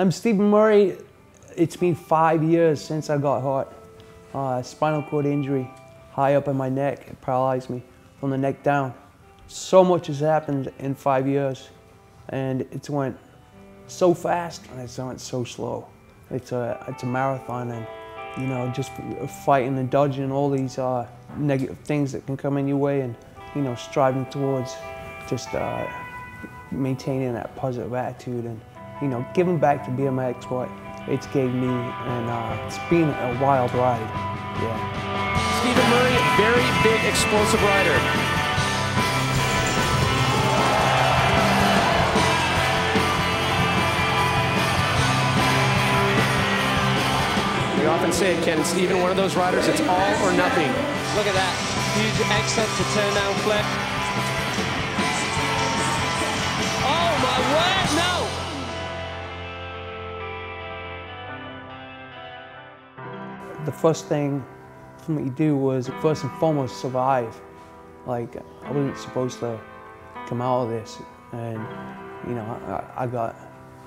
I'm Stephen Murray. It's been 5 years since I got hurt. Spinal cord injury high up in my neck. It paralyzed me from the neck down. So much has happened in 5 years, and it's went so fast and it's went so slow. It's a marathon, and you know, just fighting and dodging all these negative things that can come in your way, and you know, striving towards just maintaining that positive attitude and, you know, giving back to BMX what it's gave me, and it's been a wild ride, yeah. Stephen Murray, very big, explosive rider. We often say it, Ken Stephen, one of those riders, it's all or nothing. Look at that. Huge exit to turn down flip. Oh my word, no! The first thing for me to do was, first and foremost, survive. Like, I wasn't supposed to come out of this, and, you know, I got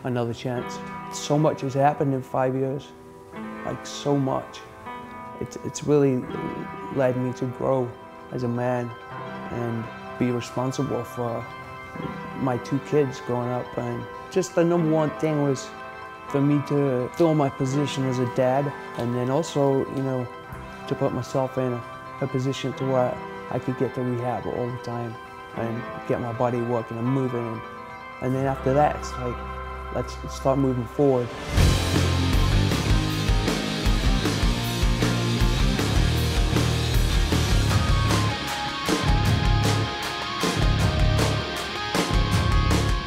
another chance. So much has happened in 5 years. Like, so much. It's really led me to grow as a man and be responsible for my 2 kids growing up. And just the #1 thing was for me to fill my position as a dad, and then also, you know, to put myself in a position to where I could get to rehab all the time and get my body working and moving. And then after that, it's like, let's start moving forward.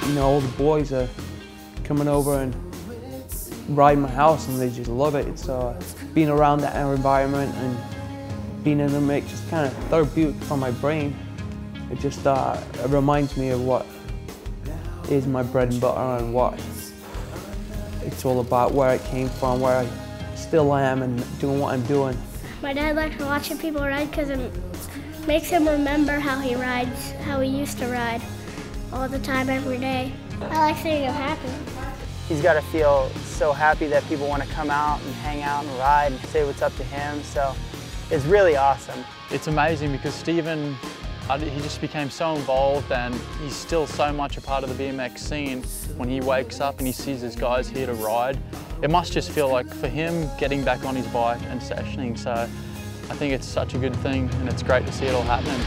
You know, all the boys are coming over and riding my house, and they just love it. It's being around that environment and being in the mix, just kind of therapeutic for my brain. It just it reminds me of what is my bread and butter and what it's all about, where it came from, where I still am, and doing what I'm doing. My dad likes watching people ride because it makes him remember how he rides, how he used to ride. All the time, every day. I like seeing him happy. He's got to feel so happy that people want to come out and hang out and ride and say what's up to him, so it's really awesome. It's amazing because Stephen, he just became so involved, and he's still so much a part of the BMX scene. When he wakes up and he sees his guys here to ride, it must just feel like, for him, getting back on his bike and sessioning, so I think it's such a good thing, and it's great to see it all happening.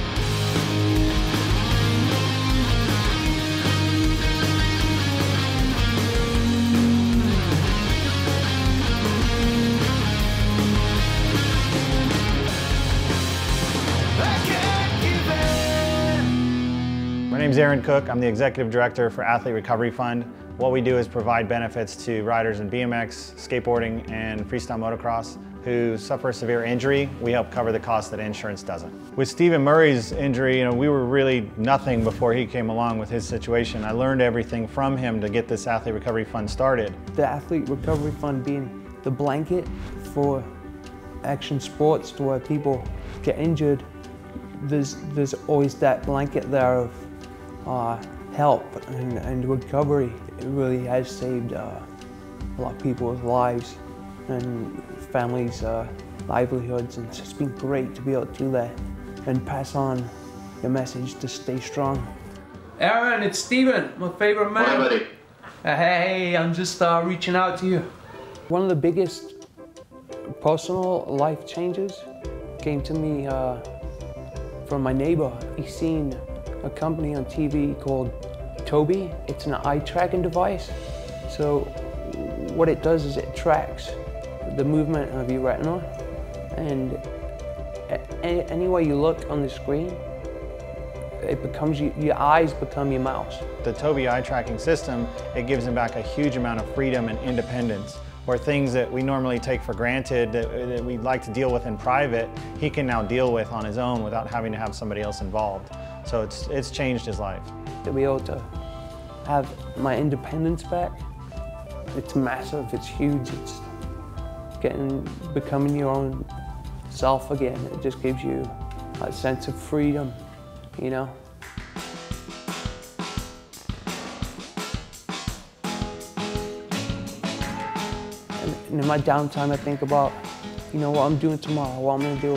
My name's Aaron Cook. I'm the Executive Director for Athlete Recovery Fund. What we do is provide benefits to riders in BMX, skateboarding, and freestyle motocross who suffer severe injury. We help cover the cost that insurance doesn't. With Stephen Murray's injury, you know, we were really nothing before he came along with his situation. I learned everything from him to get this Athlete Recovery Fund started. The Athlete Recovery Fund being the blanket for action sports to where people get injured, there's always that blanket there of help and recovery. It really has saved a lot of people's lives and families' livelihoods, and it's just been great to be able to do that and pass on the message to stay strong. Aaron, it's Stephen, my favorite man. Hi, buddy. Hey, I'm just reaching out to you. One of the biggest personal life changes came to me from my neighbor. He's seen a company on TV called Tobii. It's an eye tracking device. So what it does is it tracks the movement of your retina, and any way you look on the screen, it becomes your eyes become your mouse. The Tobii eye tracking system, it gives them back a huge amount of freedom and independence, or things that we normally take for granted that we'd like to deal with in private, he can now deal with on his own without having to have somebody else involved. So it's changed his life. To be able to have my independence back, it's massive, it's huge, it's becoming your own self again. It just gives you that sense of freedom, you know? And in my downtime, I think about, you know, what I'm doing tomorrow, what I'm going to do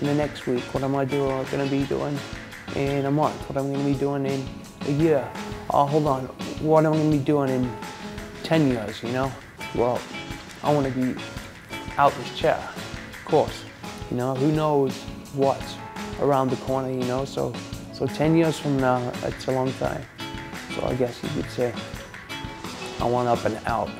in the next week, what I'm going to do, what I'm going to be doing in a month, what I'm going to be doing in a year. Oh, hold on, what am I going to be doing in 10 years, you know? Well, I want to be out this chair, of course. You know, who knows what's around the corner, you know? So 10 years from now, that's a long time. So I guess you could say I want up and out.